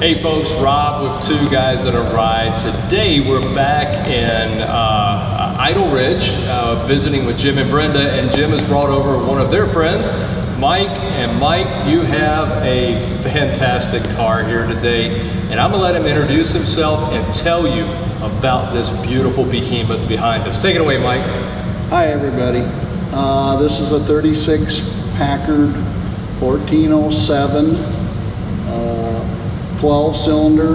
Hey folks, Rob with Two Guys and a Ride. Today we're back in Idle Ridge visiting with Jim and Brenda, and Jim has brought over one of their friends, Mike. And Mike, you have a fantastic car here today, and I'm gonna let him introduce himself and tell you about this beautiful behemoth behind us. Take it away, Mike. Hi everybody. This is a 36 Packard 1407 12-cylinder.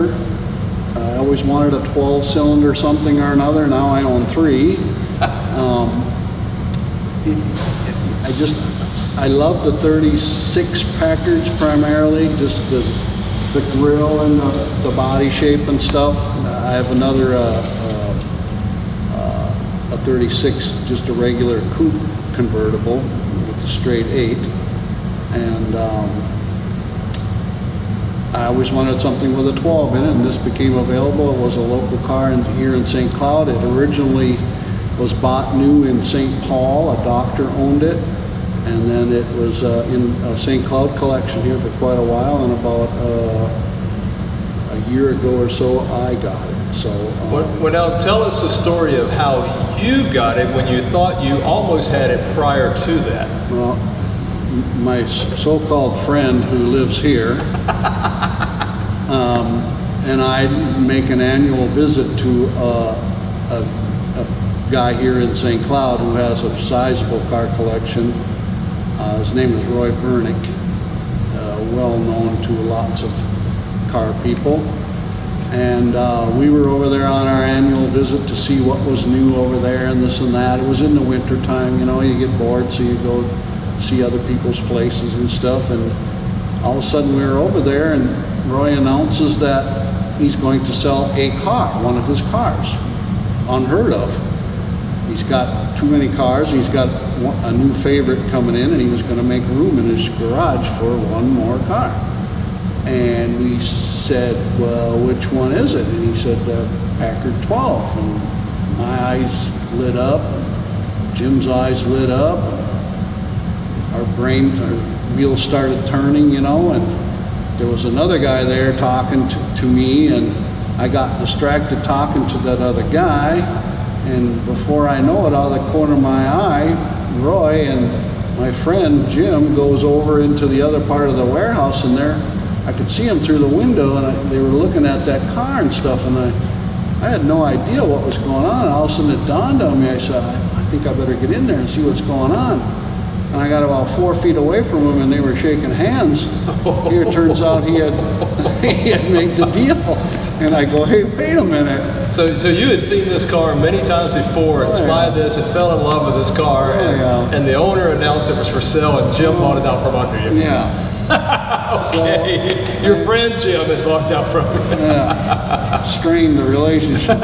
I always wanted a 12-cylinder something or another. Now I own three. I love the 36 Packards primarily, just the grill and the body shape and stuff. I have another a 36, just a regular coupe convertible with the straight 8, and I always wanted something with a 12 in it, and this became available. It was a local car here in St. Cloud. It originally was bought new in St. Paul. A doctor owned it, and then it was in a St. Cloud collection here for quite a while, and about a year ago or so I got it. So, well, now tell us the story of how you got it when you thought you almost had it prior to that. Well, my so-called friend who lives here and I make an annual visit to a guy here in St. Cloud who has a sizable car collection. His name is Roy Bernick, well known to lots of car people, and we were over there on our annual visit to see what was new over there and this and that. It was in the winter time, you know, you get bored, so you go see other people's places and stuff, and all of a sudden we were over there and Roy announces that he's going to sell a car, one of his cars. Unheard of. He's got too many cars, he's got a new favorite coming in, and he was going to make room in his garage for one more car. And we said, well, which one is it? And he said, Packard 12. And my eyes lit up, Jim's eyes lit up, our brain, our wheels started turning, you know, and there was another guy there talking to me, and I got distracted talking to that other guy, and before I know it, out of the corner of my eye, Roy and my friend Jim goes over into the other part of the warehouse, and there I could see them through the window, and they were looking at that car and stuff, and I had no idea what was going on. All of a sudden it dawned on me. I said, I think I better get in there and see what's going on. And I got about 4 feet away from them, and they were shaking hands. Here it turns out he had made the deal. And I go, hey, wait a minute. So you had seen this car many times before, and spied this, and fell in love with this car, and the owner announced it was for sale, and Jim bought it out from under you. Yeah. Okay, so, your friend Jim had walked out from it. Strained the relationship.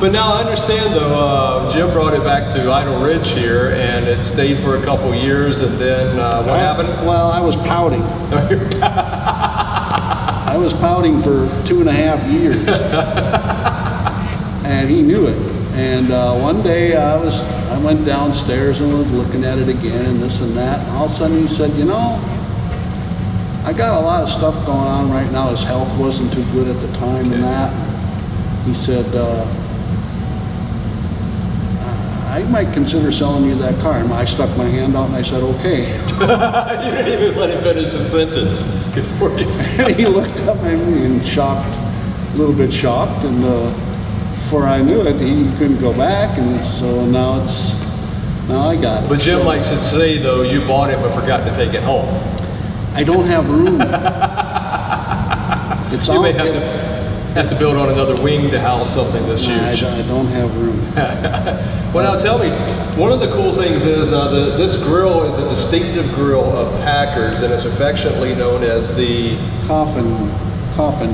But now I understand, though, Jim brought it back to Idle Ridge here, and it stayed for a couple years, and then what happened? Well, I was pouting. I was pouting for 2.5 years, and he knew it. And one day I went downstairs and was looking at it again, and this and that, and all of a sudden he said, you know, I got a lot of stuff going on right now. His health wasn't too good at the time, and that. He said, I might consider selling you that car. And I stuck my hand out and I said, okay. You didn't even let him finish the sentence before you. And he looked up at me and shocked, a little bit shocked. And before I knew it, he couldn't go back. And so now it's, now I got it. But Jim likes to say, though, you bought it but forgot to take it home. I don't have room. It's you may have to build on another wing to house something this huge. I don't have room. Well, now tell me, one of the cool things is this grill is a distinctive grill of Packard's, and it's affectionately known as the coffin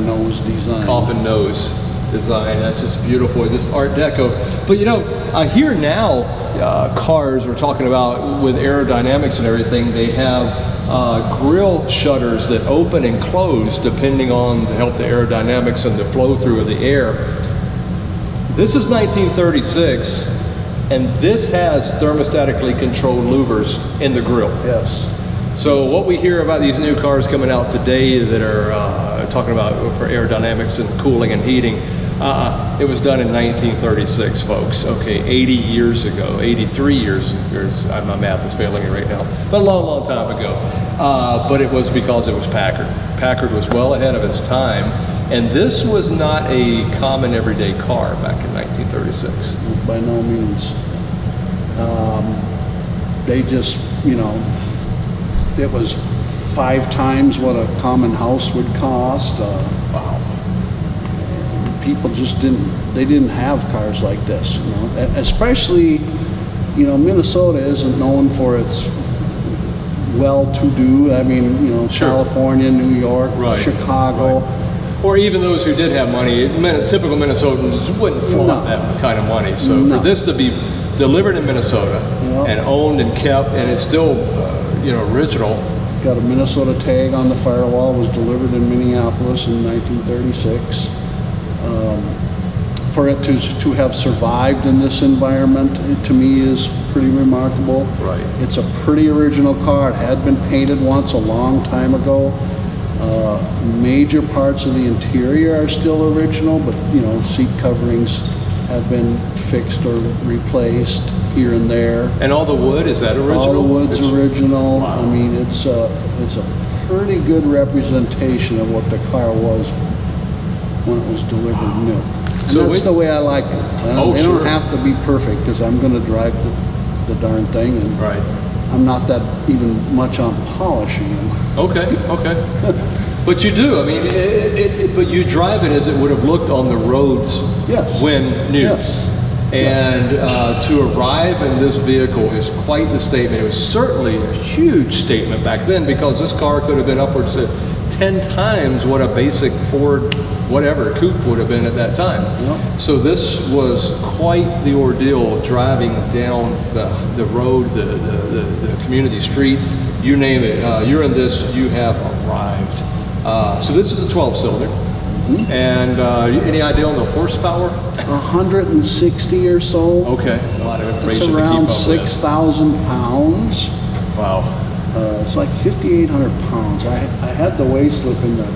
nose design. Coffin nose design. That's just beautiful. It's just Art Deco. But you know, I hear now cars, we're talking about with aerodynamics and everything, they have grill shutters that open and close depending on to help the aerodynamics and the flow through of the air. This is 1936, and this has thermostatically controlled louvers in the grill. Yes. So what we hear about these new cars coming out today that are talking about for aerodynamics and cooling and heating, it was done in 1936, folks. Okay, 80 years ago, 83 years, my math is failing me right now, but a long, long time ago. But it was because it was Packard. Packard was well ahead of its time, and this was not a common everyday car back in 1936. By no means. They just, you know, it was 5 times what a common house would cost. Wow. People just didn't have cars like this, you know? Especially, you know, Minnesota isn't known for its well-to-do. I mean, you know, sure. California, New York, right. Chicago. Right. Or even those who did have money, typical Minnesotans wouldn't flaunt that kind of money. So for this to be delivered in Minnesota and owned and kept, and it's still, you know, original. Got a Minnesota tag on the firewall, was delivered in Minneapolis in 1936. For it to have survived in this environment, it, to me, is pretty remarkable. Right. It's a pretty original car. It had been painted once a long time ago. Major parts of the interior are still original, but you know, seat coverings have been fixed or replaced here and there. And all the wood, is that original? All the wood's original. Wow. I mean, it's a pretty good representation of what the car was when it was delivered new. And so that's the way I like it. They don't have to be perfect, because I'm going to drive the darn thing, and I'm not that even much on polishing. Okay, okay. But you do. I mean, but you drive it as it would have looked on the roads when new. Yes. And to arrive in this vehicle is quite the statement. It was certainly a huge statement back then, because this car could have been upwards of 10 times what a basic Ford whatever coupe would have been at that time. Yep. So this was quite the ordeal, driving down the road, the community street, you name it. You're in this, you have arrived. So this is a 12-cylinder. Mm-hmm. And any idea on the horsepower? 160 or so. Okay, that's a lot of information. It's around 6,000 pounds. Wow. It's like 5,800 pounds. I had the weight slip in the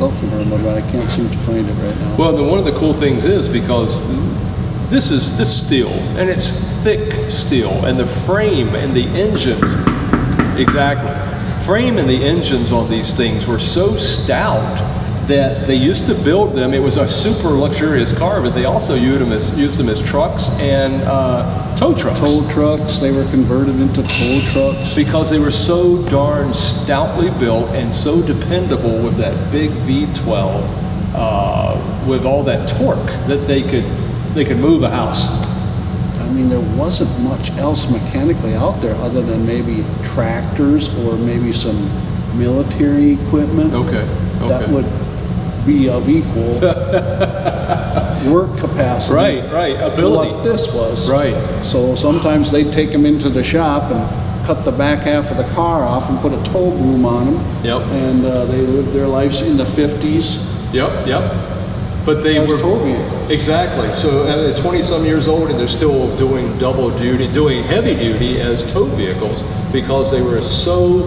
document, but I can't seem to find it right now. Well, one of the cool things is, because this is steel, and it's thick steel, and the frame and the engines, frame and the engines on these things were so stout that they used to build them. It was a super luxurious car, but they also used them as trucks and tow trucks. Tow trucks, they were converted into tow trucks. Because they were so darn stoutly built and so dependable with that big V12, with all that torque, that they could move a house. I mean, there wasn't much else mechanically out there other than maybe tractors or maybe some military equipment. Okay. Okay. That would be of equal work capacity, ability. What this was, So sometimes they'd take them into the shop and cut the back half of the car off and put a tow boom on them. Yep. And they lived their lives in the 50s. Yep. Yep. But they were tow vehicles. Exactly. So they're 20-some years old, and they're still doing double duty, doing heavy duty as tow vehicles, because they were so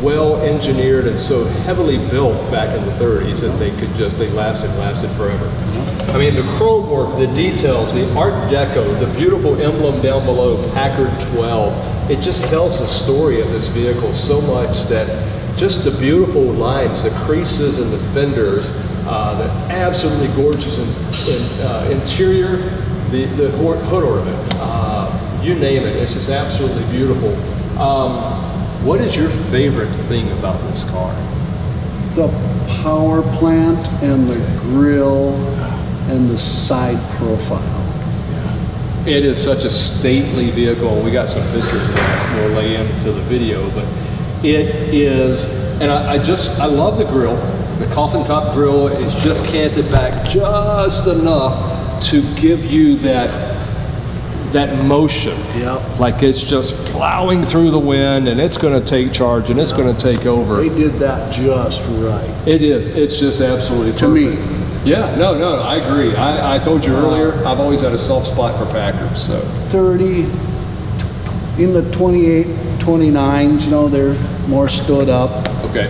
well engineered and so heavily built back in the 30s that they could just, they lasted forever. I mean, the chrome work, the details, the Art Deco, the beautiful emblem down below, Packard 12, it just tells the story of this vehicle so much, that just the beautiful lines, the creases and the fenders, the absolutely gorgeous interior, the hood ornament, you name it, it's just absolutely beautiful. What is your favorite thing about this car? The power plant and the grill and the side profile. Yeah. It is such a stately vehicle. We got some pictures of that we'll lay into the video, but it is, and I love the grill. The coffin top grill is just canted back just enough to give you that motion, like it's just plowing through the wind, and it's going to take charge, and it's going to take over. They did that just right. It is. It's just absolutely perfect. To me. Yeah, no, I agree. I told you earlier, I've always had a soft spot for Packard. So 28, 29s, you know, they're more stood up. Okay.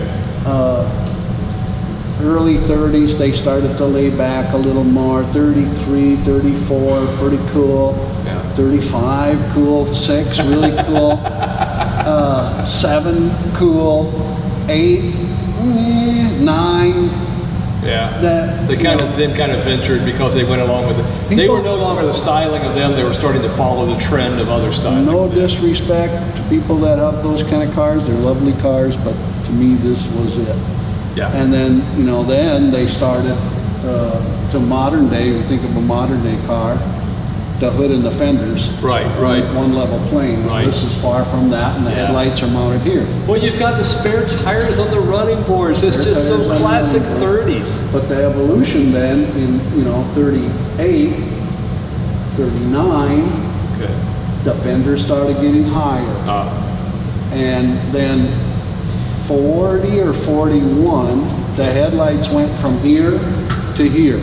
Early 30s, they started to lay back a little more. 33, 34, pretty cool. Yeah. 35, cool. 6, really cool. 7, cool. 8, 9. Yeah, that, they kind of then kind of ventured because they went along with it. They were no longer the styling of them; they were starting to follow the trend of other styling. No disrespect to people that up those kind of cars; they're lovely cars, but to me, this was it. Yeah. And then you know, then they started to modern day. We think of a modern day car, the hood and the fenders. Right, right. One level plane. Right. This is far from that, and the headlights are mounted here. Well, you've got the spare tires on the running boards. It's just some classic 30s. But the evolution then in, you know, 38, 39, okay, the fenders started getting higher. And then 40 or 41, the headlights went from here to here.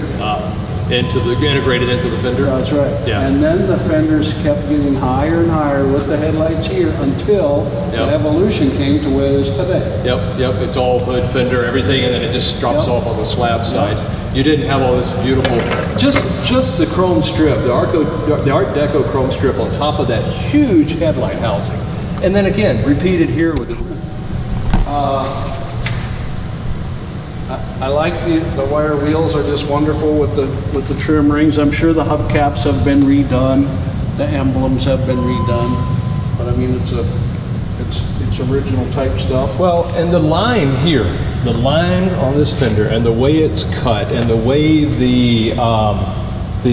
Into the integrated into the fender. That's right. Yeah. And then the fenders kept getting higher and higher with the headlights here until the evolution came to where it is today. Yep. Yep. It's all hood, fender, everything, and then it just drops off on the slab sides. You didn't have all this beautiful, just the chrome strip, the Art Deco chrome strip on top of that huge headlight housing, and then again repeated here with. I like the wire wheels are just wonderful with the trim rings. I'm sure the hubcaps have been redone, the emblems have been redone, but I mean it's original type stuff. Well, and the line here, the line on this fender, and the way it's cut, and the way the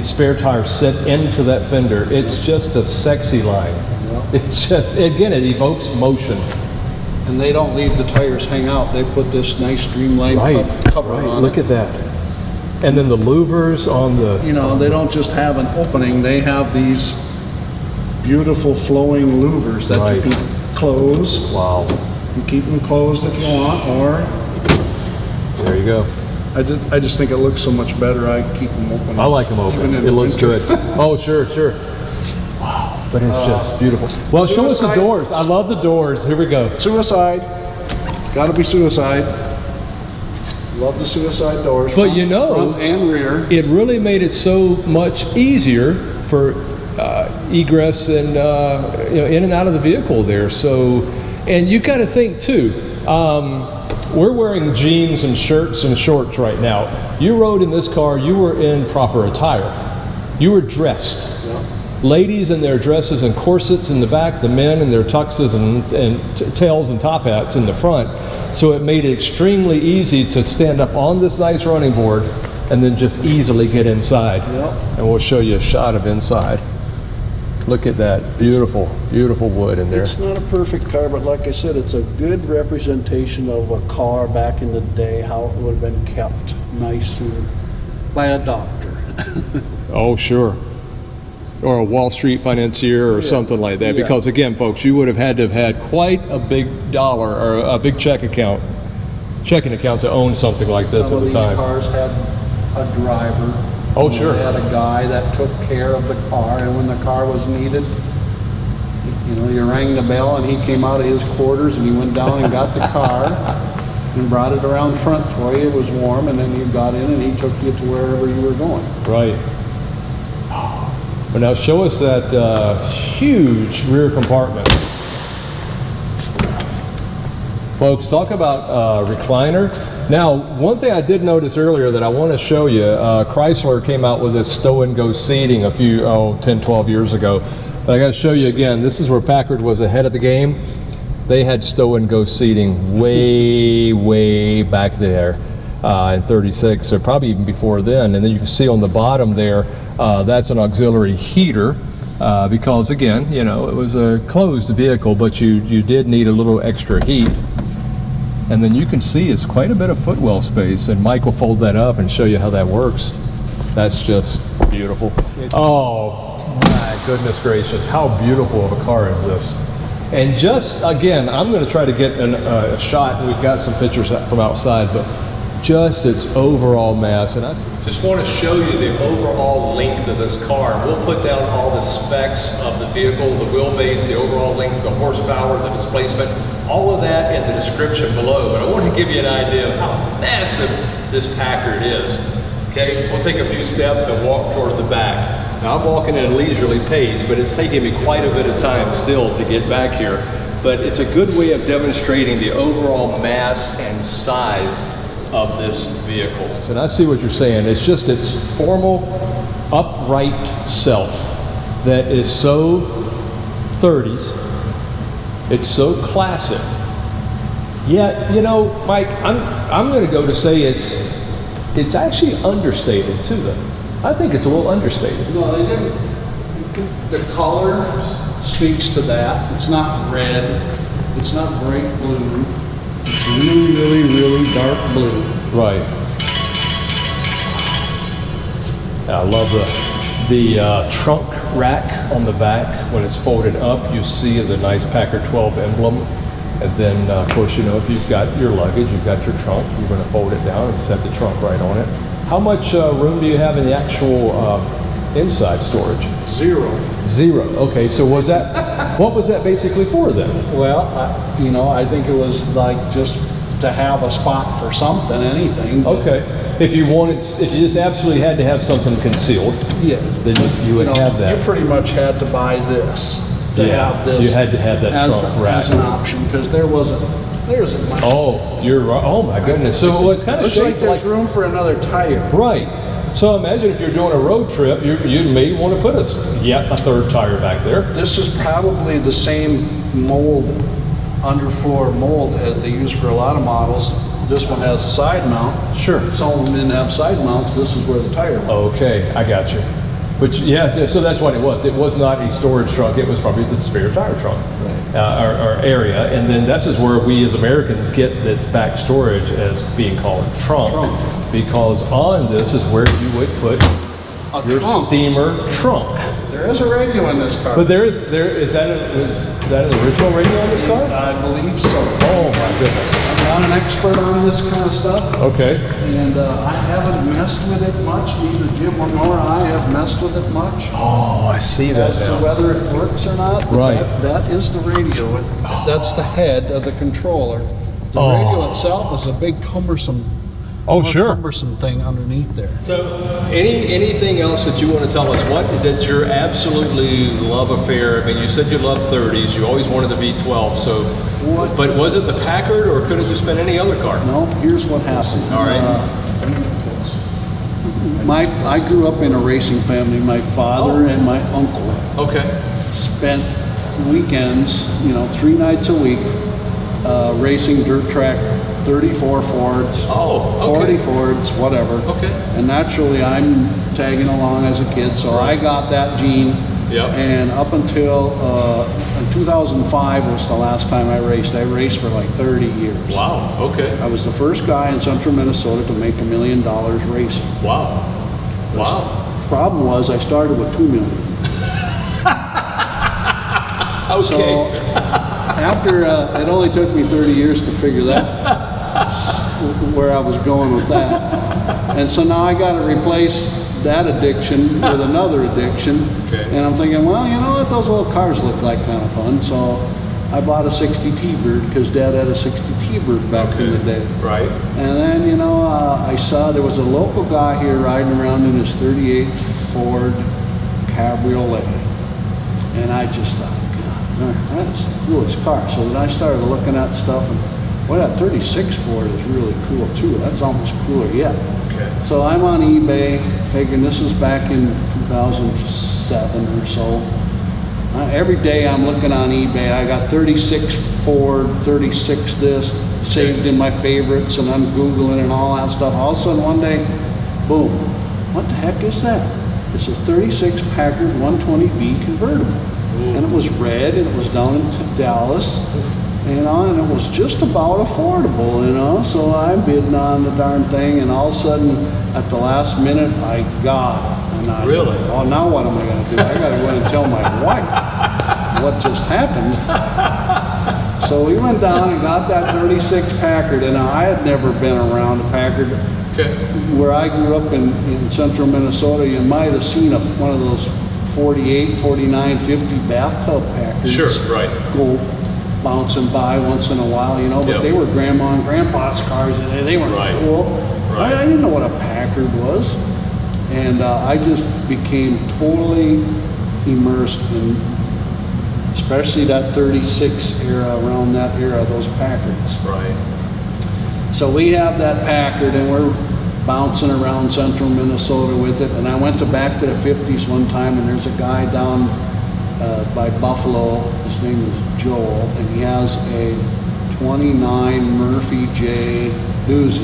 spare tire set into that fender, it's just a sexy line. Yeah. It's just again, it evokes motion. And they don't leave the tires hang out. They put this nice streamlined cover on. Look at that. And then the louvers on the... You know, they don't just have an opening. They have these beautiful flowing louvers that you can close. Wow. You keep them closed if you want, or... There you go. I just think it looks so much better. I keep them open. I like them open. It looks good. Oh, sure, sure. Wow, but it's just beautiful. Well, show us the doors. I love the doors. Here we go. Suicide. Gotta be suicide. Love the suicide doors. But front, you know, front and rear. It really made it so much easier for egress and you know, in and out of the vehicle there. So, and you kind of think too. We're wearing jeans and shirts and shorts right now. You rode in this car. You were in proper attire. You were dressed. Yeah. Ladies in their dresses and corsets in the back, the men in their tuxes and tails and top hats in the front. So it made it extremely easy to stand up on this nice running board and then just easily get inside. Yep. And we'll show you a shot of inside. Look at that beautiful, beautiful wood in there. It's not a perfect car, but like I said, it's a good representation of a car back in the day, how it would have been kept nice by a doctor. Oh, sure. Or a Wall Street financier or something like that, because again, folks, you would have had to have had quite a big dollar or a big checking account to own something like this at the time. Some of these cars had a driver. Oh, sure. They had a guy that took care of the car, and when the car was needed, you know, you rang the bell and he came out of his quarters and he went down and got the car and brought it around front for you. It was warm, and then you got in and he took you to wherever you were going. Right. Well, now show us that huge rear compartment. Folks, talk about recliner. Now, one thing I did notice earlier that I want to show you, Chrysler came out with this stow-and-go seating a few, 10, 12 years ago. But I got to show you again, this is where Packard was ahead of the game. They had stow-and-go seating way, way back there. In 36 or probably even before then, and then you can see on the bottom there that's an auxiliary heater because again, you know, it was a closed vehicle, but you did need a little extra heat. And then you can see it's quite a bit of footwell space, and Mike will fold that up and show you how that works. That's just beautiful. Oh my goodness gracious, how beautiful of a car is this. And just again, I'm going to try to get a shot. We've got some pictures from outside, but just its overall mass. And I just want to show you the overall length of this car. We'll put down all the specs of the vehicle, the wheelbase, the overall length, the horsepower, the displacement, all of that in the description below. But I want to give you an idea of how massive this Packard is. Okay, we'll take a few steps and walk toward the back. Now I'm walking at a leisurely pace, but it's taking me quite a bit of time still to get back here. But it's a good way of demonstrating the overall mass and size of this vehicle. And I see what you're saying. It's just its formal, upright self that is so 30s, it's so classic. Yet, you know, Mike, I'm gonna go to say it's actually understated too, though. I think it's a little understated. No, they didn't. The color speaks to that. It's not red, it's not bright blue. It's really, really, really dark blue. Right. I love the trunk rack on the back. When it's folded up, you see the nice Packard 12 emblem. And then, of course, you know, if you've got your luggage, you've got your trunk, you're going to fold it down and set the trunk right on it. How much room do you have in the actual inside storage? Zero. Okay, so was that what was that basically for then? Well, you know, I think it was like just to have a spot for something, anything. Okay, if you wanted, if you just absolutely had to have something concealed, yeah, then you would have that. You pretty much had to buy this to have this. You had to have that trunk rack as an option because there wasn't. There's much. Oh, you're right. Oh my goodness. So well, it's kind of looks shaped like there's room for another tire. Right. So imagine if you're doing a road trip, you may want to put a third tire back there. This is probably the same mold, underfloor mold that they use for a lot of models. This one has a side mount. Sure. Some of them didn't have side mounts. This is where the tire went. Okay, I got you. But yeah, so that's what it was. It was not a storage trunk. It was probably the spare tire trunk, right. Our area. And then this is where we as Americans get that back storage as being called a trunk. Because on this is where you would put your steamer trunk. There is a radio in this car. But is that an original radio in this car? I believe so. Oh my goodness. I'm not an expert on this kind of stuff. Okay. And I haven't messed with it much. Neither Jim nor I have messed with it much. Oh, I see that. As to whether it works or not. Right. That is the radio. That's the head of the controller. The radio itself is a big cumbersome thing underneath there. So anything else that you want to tell us? What that your absolutely love affair? I mean, you said you love 30s. You always wanted the V12. So, but was it the Packard, or could it have been any other car? No. Here's what happened. All right. I grew up in a racing family. My father and my uncle. Okay. Spent weekends, you know, 3 nights a week, racing dirt track. 34 Fords, 40 Fords, whatever. Okay. And naturally, I'm tagging along as a kid, so I got that gene. Yep. And up until 2005 was the last time I raced. I raced for like 30 years. Wow, okay. I was the first guy in central Minnesota to make $1 million racing. Wow, The problem was I started with $2 million. Okay. So, after, it only took me 30 years to figure that where I was going with that, and so now I got to replace that addiction with another addiction. Okay. And I'm thinking, well, you know what, those little cars look like kind of fun, so I bought a 60 T-Bird because Dad had a 60 T-Bird back in the day. Right. And then, you know, I saw there was a local guy here riding around in his 38 Ford Cabriolet, and I just thought, God, that is the coolest car. So then I started looking at stuff and. Well, that 36 Ford is really cool too. That's almost cooler yet. Okay. So I'm on eBay figuring this is back in 2007 or so. Every day I'm looking on eBay. I got 36 Ford, 36 this, saved in my favorites, and I'm Googling and all that stuff. All of a sudden one day, boom, what the heck is that? It's a 36 Packard 120B convertible. Ooh. And it was red, and it was down in Dallas. You know, and it was just about affordable, you know, so I'm bidding on the darn thing, and all of a sudden, at the last minute, I got it. And I really? Said, oh, now what am I going to do? I got to go and tell my wife what just happened. So we went down and got that 36 Packard, and I had never been around a Packard. Okay. Where I grew up in central Minnesota, you might have seen one of those 48, 49, 50 bathtub Packards. Sure, right. Go bouncing by once in a while, you know, but they were grandma and grandpa's cars, and they were cool. Right. I didn't know what a Packard was, and I just became totally immersed in, especially that 36 era, around that era, those Packards. Right. So we have that Packard, and we're bouncing around central Minnesota with it. And I went back to the 50s one time, and there's a guy down by Buffalo, his name is Joel, and he has a 29 Murphy J Doozy.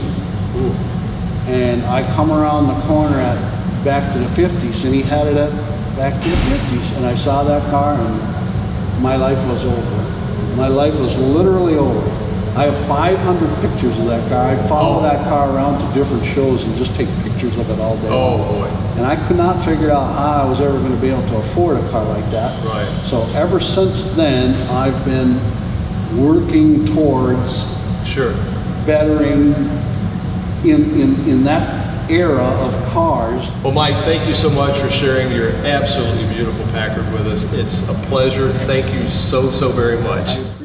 Ooh. And I come around the corner at back to the 50s, and he had it at back to the 50s, and I saw that car, and my life was over. My life was literally over. I have 500 pictures of that car. I'd follow that car around to different shows and just take pictures of it all day. Oh boy. And I could not figure out how I was ever going to be able to afford a car like that. Right. So ever since then, I've been working towards bettering in that era of cars. Well, Mike, thank you so much for sharing your absolutely beautiful Packard with us. It's a pleasure. Thank you so, so very much.